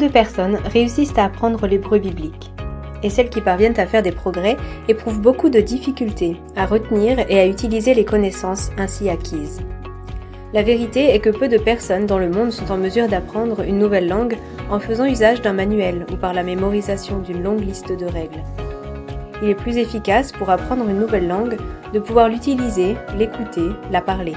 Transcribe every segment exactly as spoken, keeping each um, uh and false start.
de personnes réussissent à apprendre l'hébreu biblique. Et celles qui parviennent à faire des progrès éprouvent beaucoup de difficultés à retenir et à utiliser les connaissances ainsi acquises. La vérité est que peu de personnes dans le monde sont en mesure d'apprendre une nouvelle langue en faisant usage d'un manuel ou par la mémorisation d'une longue liste de règles. Il est plus efficace pour apprendre une nouvelle langue de pouvoir l'utiliser, l'écouter, la parler.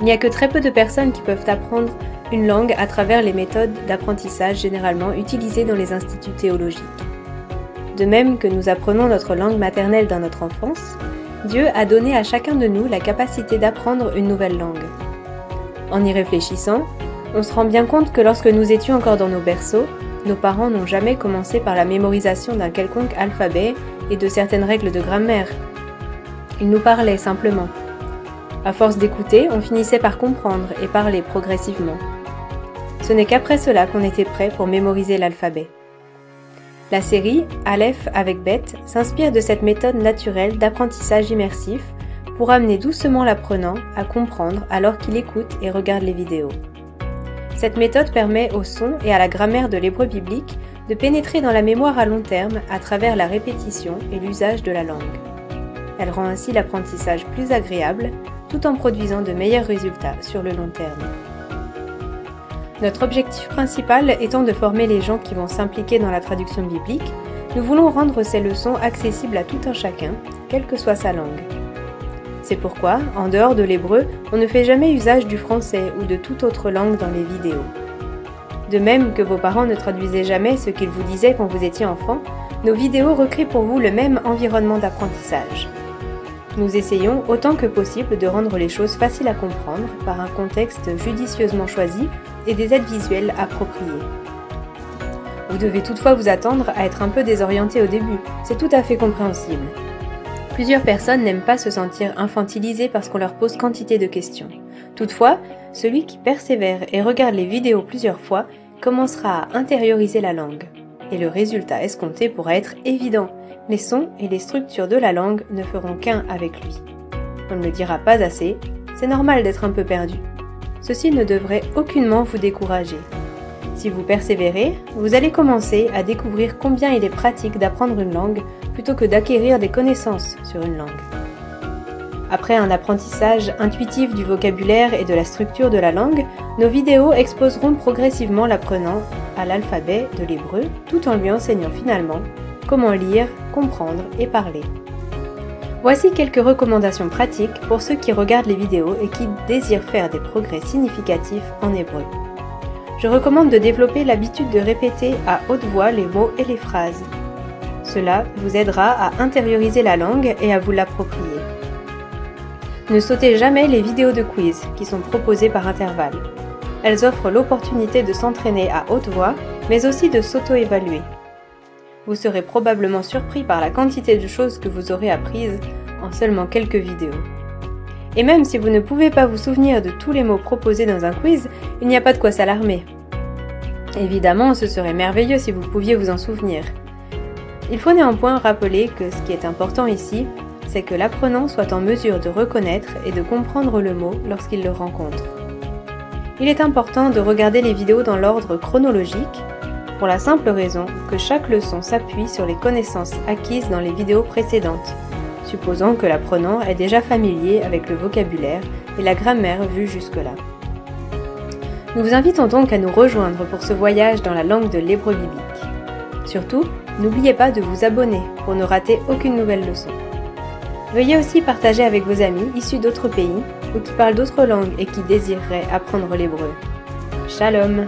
Il n'y a que très peu de personnes qui peuvent apprendre une langue à travers les méthodes d'apprentissage généralement utilisées dans les instituts théologiques. De même que nous apprenons notre langue maternelle dans notre enfance, Dieu a donné à chacun de nous la capacité d'apprendre une nouvelle langue. En y réfléchissant, on se rend bien compte que lorsque nous étions encore dans nos berceaux, nos parents n'ont jamais commencé par la mémorisation d'un quelconque alphabet et de certaines règles de grammaire. Ils nous parlaient simplement. À force d'écouter, on finissait par comprendre et parler progressivement. Ce n'est qu'après cela qu'on était prêt pour mémoriser l'alphabet. La série Aleph avec Beth s'inspire de cette méthode naturelle d'apprentissage immersif pour amener doucement l'apprenant à comprendre alors qu'il écoute et regarde les vidéos. Cette méthode permet au son et à la grammaire de l'hébreu biblique de pénétrer dans la mémoire à long terme à travers la répétition et l'usage de la langue. Elle rend ainsi l'apprentissage plus agréable tout en produisant de meilleurs résultats sur le long terme. Notre objectif principal étant de former les gens qui vont s'impliquer dans la traduction biblique, nous voulons rendre ces leçons accessibles à tout un chacun, quelle que soit sa langue. C'est pourquoi, en dehors de l'hébreu, on ne fait jamais usage du français ou de toute autre langue dans les vidéos. De même que vos parents ne traduisaient jamais ce qu'ils vous disaient quand vous étiez enfant, nos vidéos recréent pour vous le même environnement d'apprentissage. Nous essayons autant que possible de rendre les choses faciles à comprendre par un contexte judicieusement choisi et des aides visuelles appropriées. Vous devez toutefois vous attendre à être un peu désorienté au début, c'est tout à fait compréhensible. Plusieurs personnes n'aiment pas se sentir infantilisées parce qu'on leur pose quantité de questions. Toutefois, celui qui persévère et regarde les vidéos plusieurs fois commencera à intérioriser la langue. Et le résultat escompté pourra être évident. Les sons et les structures de la langue ne feront qu'un avec lui. On ne le dira pas assez, c'est normal d'être un peu perdu. Ceci ne devrait aucunement vous décourager. Si vous persévérez, vous allez commencer à découvrir combien il est pratique d'apprendre une langue plutôt que d'acquérir des connaissances sur une langue. Après un apprentissage intuitif du vocabulaire et de la structure de la langue, nos vidéos exposeront progressivement l'apprenant à l'alphabet de l'hébreu tout en lui enseignant finalement comment lire, comprendre et parler. Voici quelques recommandations pratiques pour ceux qui regardent les vidéos et qui désirent faire des progrès significatifs en hébreu. Je recommande de développer l'habitude de répéter à haute voix les mots et les phrases. Cela vous aidera à intérioriser la langue et à vous l'approprier. Ne sautez jamais les vidéos de quiz qui sont proposées par intervalle. Elles offrent l'opportunité de s'entraîner à haute voix, mais aussi de s'auto-évaluer. Vous serez probablement surpris par la quantité de choses que vous aurez apprises en seulement quelques vidéos. Et même si vous ne pouvez pas vous souvenir de tous les mots proposés dans un quiz, il n'y a pas de quoi s'alarmer. Évidemment, ce serait merveilleux si vous pouviez vous en souvenir. Il faut néanmoins rappeler que ce qui est important ici, c'est que l'apprenant soit en mesure de reconnaître et de comprendre le mot lorsqu'il le rencontre. Il est important de regarder les vidéos dans l'ordre chronologique, pour la simple raison que chaque leçon s'appuie sur les connaissances acquises dans les vidéos précédentes, supposant que l'apprenant est déjà familier avec le vocabulaire et la grammaire vue jusque-là. Nous vous invitons donc à nous rejoindre pour ce voyage dans la langue de l'hébreu biblique. Surtout, n'oubliez pas de vous abonner pour ne rater aucune nouvelle leçon. Veuillez aussi partager avec vos amis issus d'autres pays ou qui parlent d'autres langues et qui désireraient apprendre l'hébreu. Shalom!